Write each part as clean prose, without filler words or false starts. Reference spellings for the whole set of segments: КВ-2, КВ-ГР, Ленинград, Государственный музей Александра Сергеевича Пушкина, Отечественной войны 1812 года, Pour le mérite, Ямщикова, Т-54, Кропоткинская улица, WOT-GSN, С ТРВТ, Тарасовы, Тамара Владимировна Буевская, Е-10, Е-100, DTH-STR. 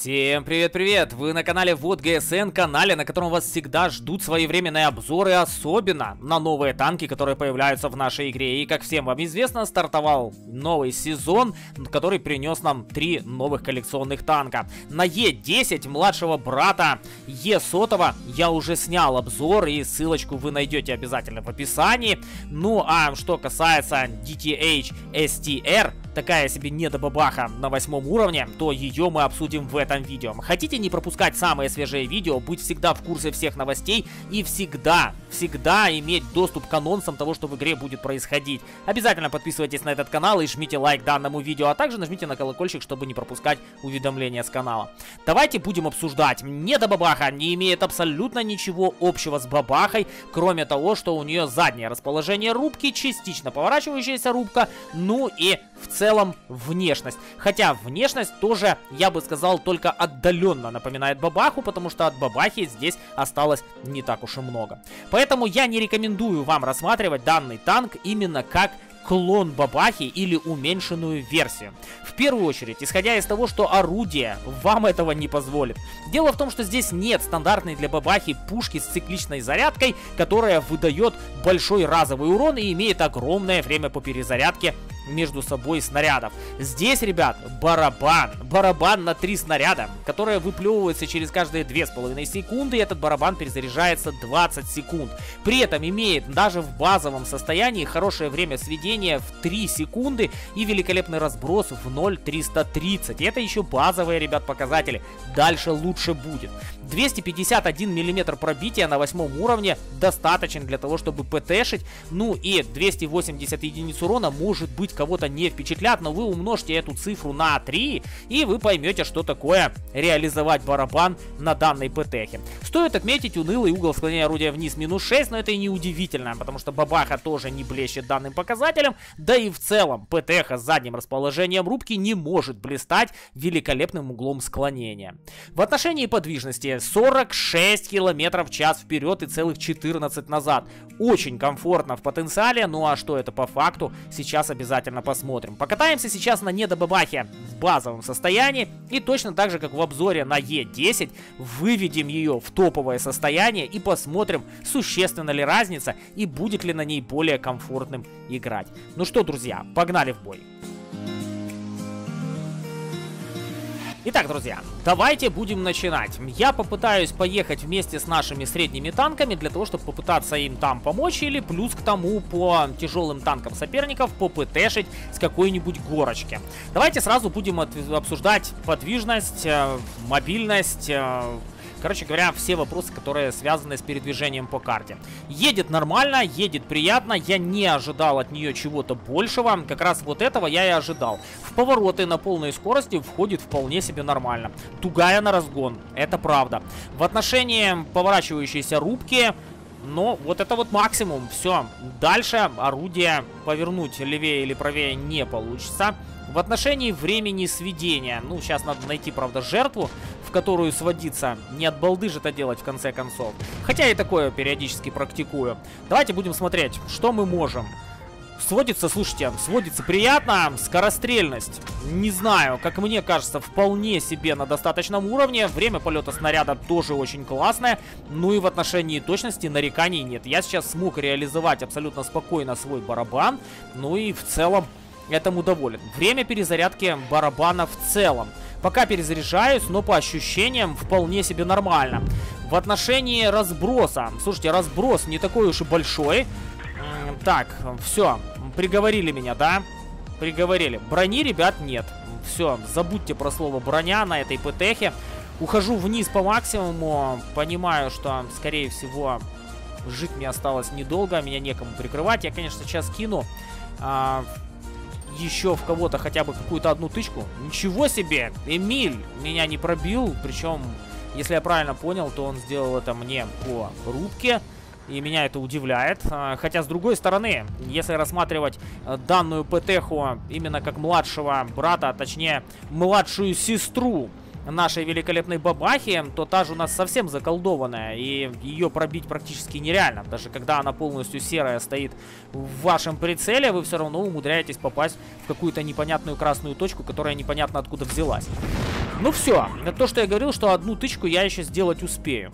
Всем привет-привет! Вы на канале WOT-GSN, канале, на котором вас всегда ждут своевременные обзоры, особенно на новые танки, которые появляются в нашей игре. И, как всем вам известно, стартовал новый сезон, который принес нам 3 новых коллекционных танка. На Е-10 младшего брата Е-100 я уже снял обзор, и ссылочку вы найдете обязательно в описании. Ну, а что касается DTH-STR, такая себе недобабаха на 8-м уровне, то ее мы обсудим в этом видео. Хотите не пропускать самые свежие видео, быть всегда в курсе всех новостей и всегда иметь доступ к анонсам того, что в игре будет происходить? Обязательно подписывайтесь на этот канал и жмите лайк данному видео, а также нажмите на колокольчик, чтобы не пропускать уведомления с канала. Давайте будем обсуждать. Недобабаха не имеет абсолютно ничего общего с бабахой, кроме того, что у нее заднее расположение рубки, частично поворачивающаяся рубка, ну и в целом внешность. Хотя внешность тоже, я бы сказал, только отдаленно напоминает бабаху, потому что от бабахи здесь осталось не так уж и много. Поэтому я не рекомендую вам рассматривать данный танк именно как клон бабахи или уменьшенную версию. В первую очередь, исходя из того, что орудие вам этого не позволит. Дело в том, что здесь нет стандартной для бабахи пушки с цикличной зарядкой, которая выдает большой разовый урон и имеет огромное время по перезарядке между собой снарядов. Здесь, ребят, барабан на 3 снаряда, которые выплевываются через каждые 2,5 секунды, и этот барабан перезаряжается 20 секунд. При этом имеет даже в базовом состоянии хорошее время сведения в 3 секунды и великолепный разброс в 0,330. Это еще базовые, ребят, показатели. Дальше лучше будет. 251 мм пробития на 8-м уровне достаточен для того, чтобы ПТшить. Ну и 280 единиц урона, может быть, кого-то не впечатлят, но вы умножьте эту цифру на 3, и вы поймете, что такое реализовать барабан на данной ПТхе. Стоит отметить унылый угол склонения орудия вниз минус 6, но это и не удивительно, потому что бабаха тоже не блещет данным показателем, да и в целом ПТха с задним расположением рубки не может блистать великолепным углом склонения. В отношении подвижности 46 км в час вперед и целых 14 назад. Очень комфортно в потенциале, ну а что это по факту, сейчас обязательно посмотрим. Покатаемся сейчас на недобабахе в базовом состоянии и точно так же, как в обзоре на Е-10, выведем ее в топовое состояние и посмотрим, существенна ли разница и будет ли на ней более комфортным играть. Ну что, друзья, погнали в бой. Итак, друзья, давайте будем начинать. Я попытаюсь поехать вместе с нашими средними танками для того, чтобы попытаться им там помочь или плюс к тому по тяжелым танкам соперников попытешить с какой-нибудь горочки. Давайте сразу будем обсуждать подвижность, мобильность, короче говоря, все вопросы, которые связаны с передвижением по карте. Едет нормально, едет приятно. Я не ожидал от нее чего-то большего. Как раз вот этого я и ожидал. В повороты на полной скорости входит вполне себе нормально. Тугая на разгон, это правда. В отношении поворачивающейся рубки, но вот это вот максимум. Все, дальше орудие повернуть левее или правее не получится. В отношении времени сведения, ну сейчас надо найти, правда, жертву, в которую сводиться. Не от балды же это делать в конце концов. Хотя и такое периодически практикую. Давайте будем смотреть, что мы можем. Сводится, слушайте, сводится приятно. Скорострельность, не знаю, как мне кажется, вполне себе на достаточном уровне. Время полета снаряда тоже очень классное. Ну и в отношении точности нареканий нет. Я сейчас смог реализовать абсолютно спокойно свой барабан. Ну и в целом этому доволен. Время перезарядки барабана в целом. Пока перезаряжаюсь, но по ощущениям вполне себе нормально. В отношении разброса. Слушайте, разброс не такой уж и большой. Так, все. Приговорили меня, да? Приговорили. Брони, ребят, нет. Все, забудьте про слово броня на этой ПТхе. Ухожу вниз по максимуму. Понимаю, что, скорее всего, жить мне осталось недолго. Меня некому прикрывать. Я, конечно, сейчас кину еще в кого-то хотя бы какую-то одну тычку. Ничего себе! Эмиль меня не пробил. Причем, если я правильно понял, то он сделал это мне по рубке. И меня это удивляет. Хотя, с другой стороны, если рассматривать данную ПТ-ху именно как младшего брата, точнее, младшую сестру нашей великолепной бабахи, то та же у нас совсем заколдованная, и ее пробить практически нереально. Даже когда она полностью серая стоит в вашем прицеле, вы все равно умудряетесь попасть в какую-то непонятную красную точку, которая непонятно откуда взялась. Ну все, это то, что я говорил, что одну тычку я еще сделать успею.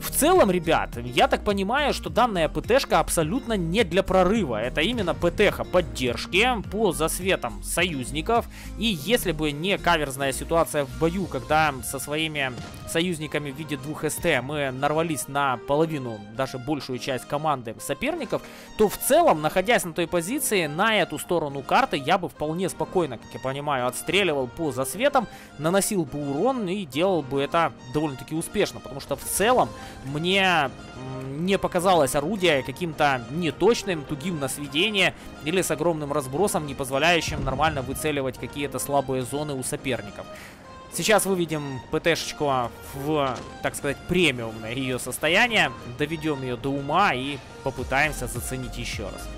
В целом, ребят, я так понимаю, что данная ПТ-шка абсолютно не для прорыва. Это именно ПТ-ха поддержки по засветам союзников. И если бы не каверзная ситуация в бою, когда со своими союзниками в виде двух СТ мы нарвались на половину, даже большую часть команды соперников, то в целом, находясь на той позиции, на эту сторону карты я бы вполне спокойно, как я понимаю, отстреливал по засветам, наносил бы урон и делал бы это довольно-таки успешно. Потому что в целом мне не показалось орудие каким-то неточным, тугим на сведение или с огромным разбросом, не позволяющим нормально выцеливать какие-то слабые зоны у соперников. Сейчас выведем ПТ-шечку в, так сказать, премиумное ее состояние, доведем ее до ума и попытаемся заценить еще раз.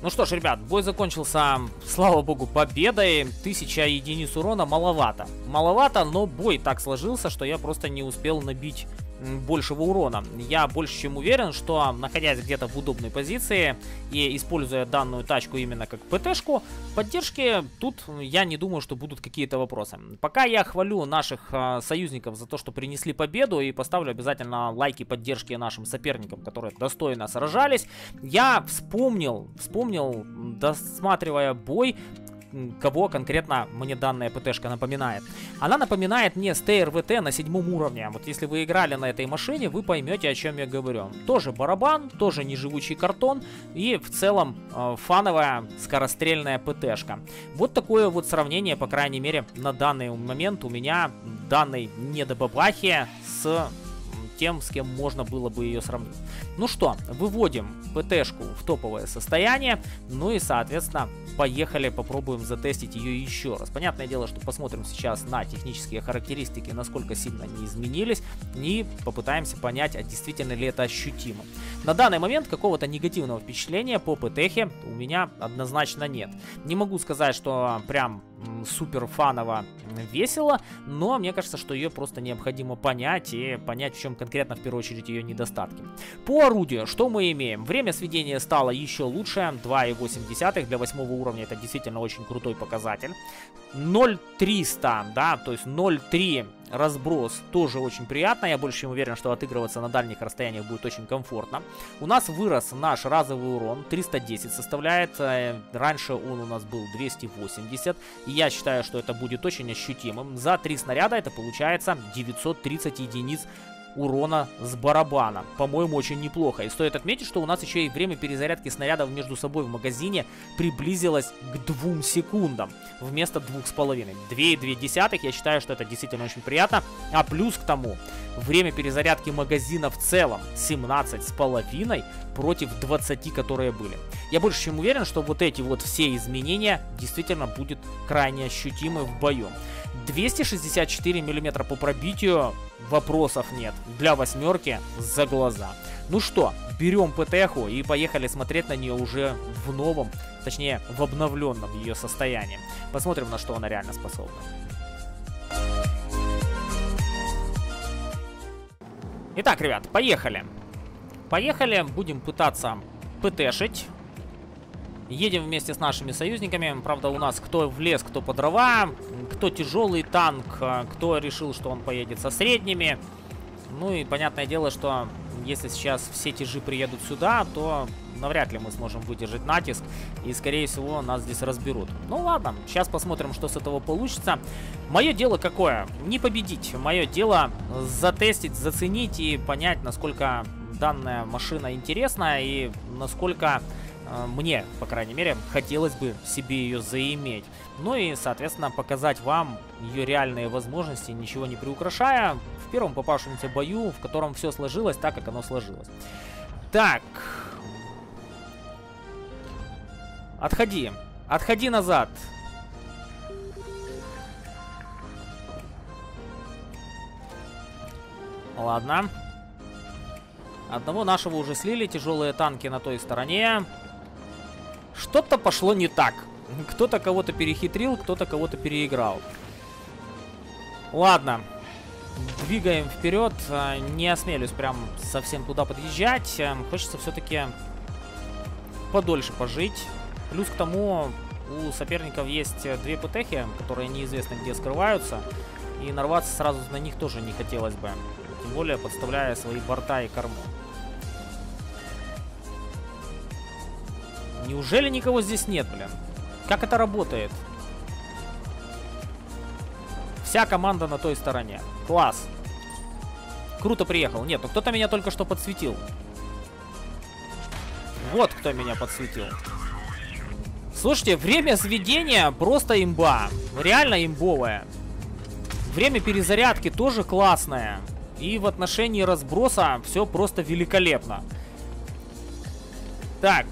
Ну что ж, ребят, бой закончился, слава богу, победой. 1000 единиц урона маловато. Маловато, но бой так сложился, что я просто не успел набить большего урона. Я больше чем уверен, что, находясь где-то в удобной позиции и используя данную тачку именно как ПТ-шку, поддержки тут я не думаю, что будут какие-то вопросы. Пока я хвалю наших союзников за то, что принесли победу, и поставлю обязательно лайки поддержки нашим соперникам, которые достойно сражались. Я вспомнил, досматривая бой, кого конкретно мне данная ПТ-шка напоминает. Она напоминает мне С ТРВТ на 7-м уровне. Вот если вы играли на этой машине, вы поймете, о чем я говорю. Тоже барабан, тоже неживучий картон и в целом фановая скорострельная ПТ-шка. Вот такое вот сравнение, по крайней мере, на данный момент у меня данной недобабахи с тем, с кем можно было бы ее сравнить. Ну что, выводим ПТ-шку в топовое состояние, ну и, соответственно, поехали, попробуем затестить ее еще раз. Понятное дело, что посмотрим сейчас на технические характеристики, насколько сильно они изменились, и попытаемся понять, а действительно ли это ощутимо. На данный момент какого-то негативного впечатления по ПТ-хе у меня однозначно нет. Не могу сказать, что прям супер фаново весело, но мне кажется, что ее просто необходимо понять и понять, в чем конкретно в первую очередь ее недостатки. По орудию что мы имеем? Время сведения стало еще лучше, 2,8 для 8-го уровня, это действительно очень крутой показатель. 0,300, да, то есть 0,3 разброс тоже очень приятно. Я больше чем уверен, что отыгрываться на дальних расстояниях будет очень комфортно. У нас вырос наш разовый урон, 310 составляет, раньше он у нас был 280. И я считаю, что это будет очень ощутимым. За 3 снаряда это получается 930 единиц урона с барабана. По-моему, очень неплохо. И стоит отметить, что у нас еще и время перезарядки снарядов между собой в магазине приблизилось к 2 секундам вместо 2,5. 2,2, я считаю, что это действительно очень приятно. А плюс к тому, время перезарядки магазина в целом 17,5 против 20, которые были. Я больше чем уверен, что вот эти вот все изменения действительно будут крайне ощутимы в бою. 264 мм по пробитию, вопросов нет. Для 8-ки за глаза. Ну что, берем ПТ-ху и поехали смотреть на нее уже в новом, точнее в обновленном ее состоянии. Посмотрим, на что она реально способна. Итак, ребят, поехали. Поехали, будем пытаться ПТ-шить. Едем вместе с нашими союзниками. Правда, у нас кто в лес, кто по дрова, кто тяжелый танк, кто решил, что он поедет со средними. Ну и понятное дело, что если сейчас все тяжи приедут сюда, то навряд ли мы сможем выдержать натиск. И, скорее всего, нас здесь разберут. Ну ладно, сейчас посмотрим, что с этого получится. Мое дело какое? Не победить. Мое дело затестить, заценить и понять, насколько данная машина интересна и насколько мне, по крайней мере, хотелось бы себе ее заиметь. Ну и, соответственно, показать вам ее реальные возможности, ничего не приукрашая, в первом попавшемся бою, в котором все сложилось так, как оно сложилось. Так. Отходи. Отходи назад. Ладно. Одного нашего уже слили. Тяжелые танки на той стороне. Что-то пошло не так. Кто-то кого-то перехитрил, кто-то кого-то переиграл. Ладно. Двигаем вперед. Не осмелюсь прям совсем туда подъезжать. Хочется все-таки подольше пожить. Плюс к тому, у соперников есть две ПТХи, которые неизвестно где скрываются. И нарваться сразу на них тоже не хотелось бы. Тем более подставляя свои борта и корму. Неужели никого здесь нет, блин? Как это работает? Вся команда на той стороне. Класс. Круто приехал. Нет, ну кто-то меня только что подсветил. Вот кто меня подсветил. Слушайте, время сведения просто имба. Реально имбовое. Время перезарядки тоже классное. И в отношении разброса все просто великолепно. Так.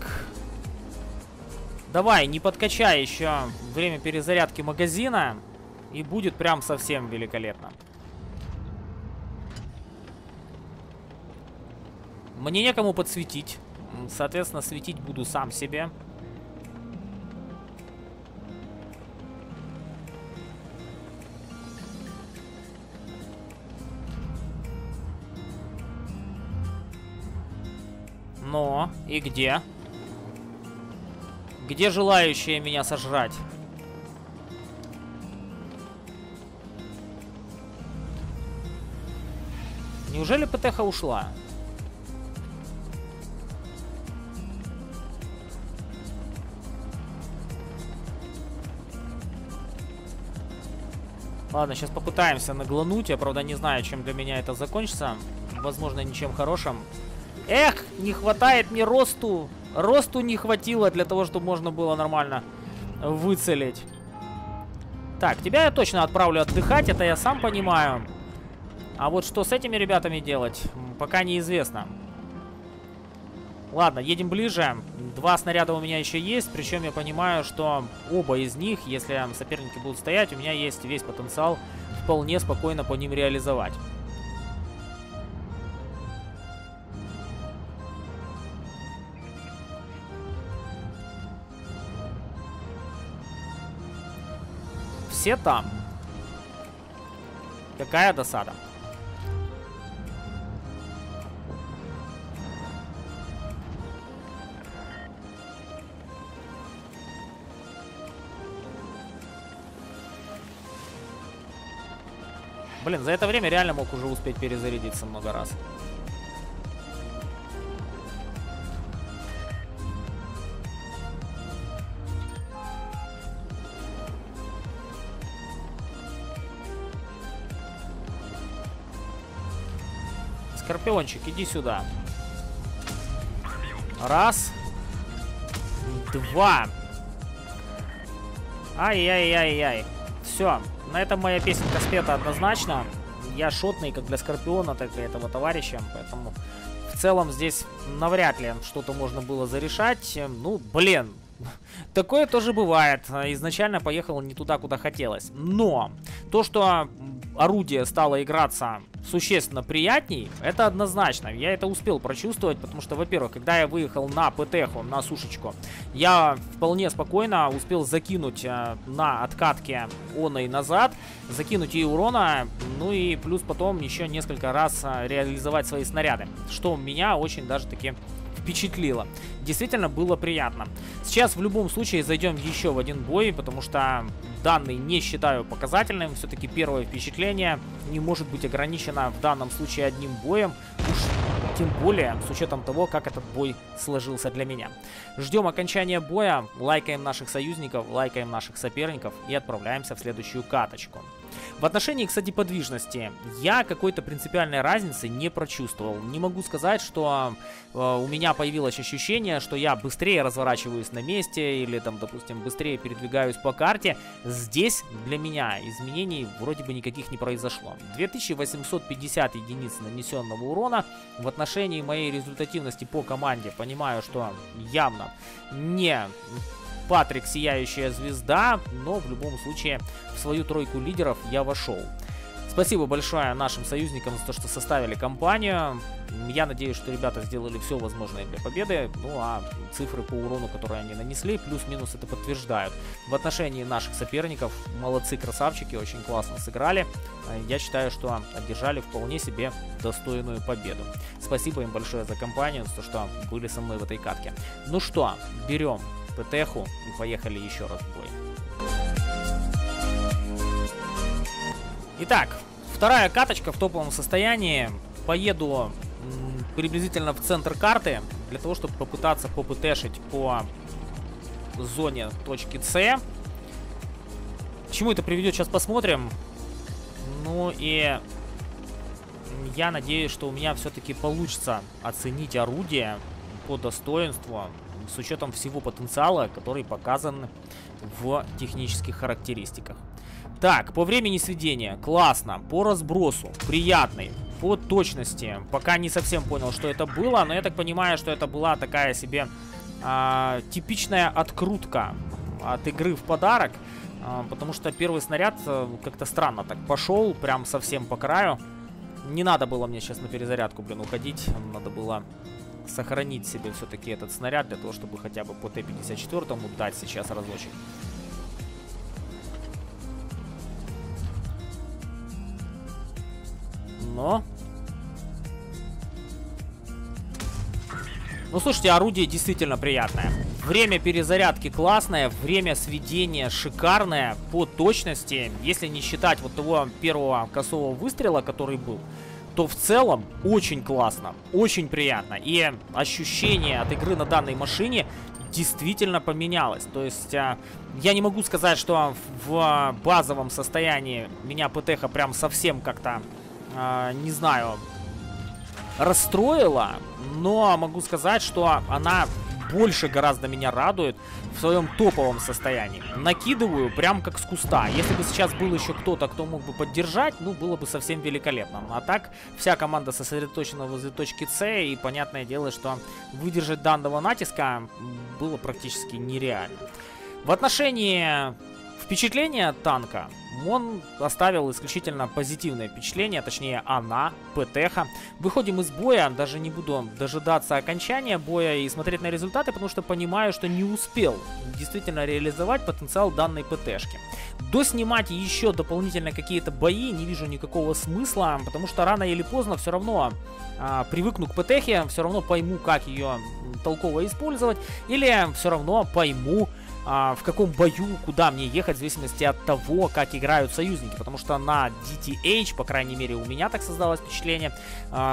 Давай, не подкачай еще время перезарядки магазина. И будет прям совсем великолепно. Мне некому подсветить. Соответственно, светить буду сам себе. Но, и где? Где желающие меня сожрать? Неужели ПТХ ушла? Ладно, сейчас попытаемся наглануть. Я, правда, не знаю, чем для меня это закончится. Возможно, ничем хорошим. Эх, не хватает мне росту. Росту не хватило для того, чтобы можно было нормально выцелить. Так, тебя я точно отправлю отдыхать, это я сам понимаю. А вот что с этими ребятами делать, пока неизвестно. Ладно, едем ближе. Два снаряда у меня еще есть, причем я понимаю, что оба из них, если соперники будут стоять, у меня есть весь потенциал вполне спокойно по ним реализовать. Все там. Какая досада. Блин, за это время реально мог уже успеть перезарядиться много раз. Скорпиончик, иди сюда. Раз. Два. Ай-яй-яй-яй. Все. На этом моя песенка спета однозначно. Я шотный как для Скорпиона, так и для этого товарища. Поэтому в целом здесь навряд ли что-то можно было зарешать. Ну, блин. Такое тоже бывает. Изначально поехал не туда, куда хотелось. Но то, что орудие стало играться существенно приятней, это однозначно. Я это успел прочувствовать, потому что, во-первых, когда я выехал на ПТХу, на сушечку, я вполне спокойно успел закинуть на откатке она и назад, закинуть ей урона, ну и плюс потом еще несколько раз реализовать свои снаряды, что меня очень даже таки впечатлило. Действительно было приятно. Сейчас в любом случае зайдем еще в один бой, потому что данный не считаю показательным. Все-таки первое впечатление не может быть ограничено в данном случае одним боем. Уж тем более с учетом того, как этот бой сложился для меня. Ждем окончания боя, лайкаем наших союзников, лайкаем наших соперников и отправляемся в следующую каточку. В отношении, кстати, подвижности я какой-то принципиальной разницы не прочувствовал. Не могу сказать, что у меня появилось ощущение, что я быстрее разворачиваюсь на месте или там, допустим, быстрее передвигаюсь по карте. Здесь для меня изменений вроде бы никаких не произошло. 2850 единиц нанесенного урона. В отношении моей результативности по команде понимаю, что явно не Патрик, сияющая звезда, но в любом случае в свою тройку лидеров я вошел. Спасибо большое нашим союзникам за то, что составили компанию. Я надеюсь, что ребята сделали все возможное для победы. Ну а цифры по урону, которые они нанесли, плюс-минус это подтверждают. В отношении наших соперников молодцы, красавчики, очень классно сыграли. Я считаю, что одержали вполне себе достойную победу. Спасибо им большое за компанию, за то, что были со мной в этой катке. Ну что, берем ПТХу и поехали еще раз в бой. Итак, вторая каточка в топовом состоянии. Поеду приблизительно в центр карты, для того, чтобы попытаться попытешить по зоне точки С. К чему это приведет, сейчас посмотрим. Ну и я надеюсь, что у меня все-таки получится оценить орудие по достоинству, с учетом всего потенциала, который показан в технических характеристиках. Так, по времени сведения классно, по разбросу приятный, по точности пока не совсем понял, что это было, но я так понимаю, что это была такая себе типичная открутка от игры в подарок, потому что первый снаряд как-то странно так пошел, прям совсем по краю. Не надо было мне сейчас на перезарядку, блин, уходить, надо было сохранить себе все-таки этот снаряд для того, чтобы хотя бы по Т-54 дать сейчас разочек. Но... Ну, слушайте, орудие действительно приятное. Время перезарядки классное, время сведения шикарное по точности. Если не считать вот того первого косого выстрела, который был, то в целом очень классно, очень приятно. И ощущение от игры на данной машине действительно поменялось. То есть я не могу сказать, что в базовом состоянии меня ПТХ прям совсем как-то... не знаю, расстроила, но могу сказать, что она больше гораздо меня радует в своем топовом состоянии. Накидываю прям как с куста. Если бы сейчас был еще кто-то, кто мог бы поддержать, ну, было бы совсем великолепно. А так, вся команда сосредоточена возле точки С, и понятное дело, что выдержать данного натиска было практически нереально. В отношении впечатления танка, он оставил исключительно позитивное впечатление, точнее она, ПТХ. Выходим из боя, даже не буду дожидаться окончания боя и смотреть на результаты, потому что понимаю, что не успел действительно реализовать потенциал данной ПТшки. Доснимать еще дополнительно какие-то бои не вижу никакого смысла, потому что рано или поздно все равно привыкну к ПТХе, все равно пойму, как ее толково использовать, или все равно пойму, в каком бою, куда мне ехать, в зависимости от того, как играют союзники. Потому что на DTH, по крайней мере, у меня так создалось впечатление,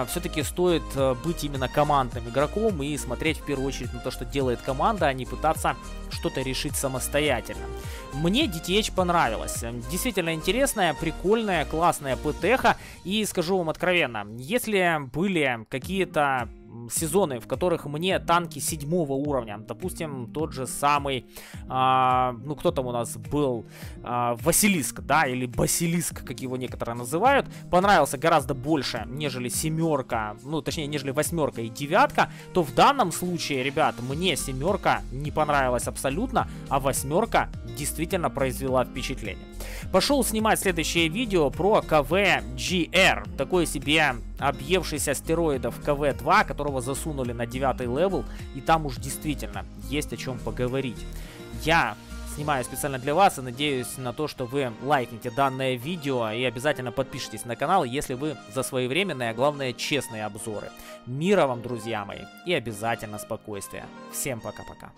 все-таки стоит быть именно командным игроком и смотреть в первую очередь на то, что делает команда, а не пытаться что-то решить самостоятельно. Мне DTH понравилось. Действительно интересная, прикольная, классная ПТХ. И скажу вам откровенно, если были какие-то сезоны, в которых мне танки 7-го уровня, допустим, тот же самый, ну кто там у нас был, Василиск, да, или Басилиск, как его некоторые называют, понравился гораздо больше, нежели 7-ка, ну точнее, нежели 8-ка и 9-ка, то в данном случае, ребят, мне 7-ка не понравилась абсолютно, а 8-ка действительно произвела впечатление. Пошел снимать следующее видео про КВ-ГР, такой себе объевшийся астероидов КВ-2, которого засунули на 9-й левел, и там уж действительно есть о чем поговорить. Я снимаю специально для вас и надеюсь на то, что вы лайкните данное видео и обязательно подпишитесь на канал, если вы за своевременные, а главное честные обзоры. Мира вам, друзья мои, и обязательно спокойствия. Всем пока-пока.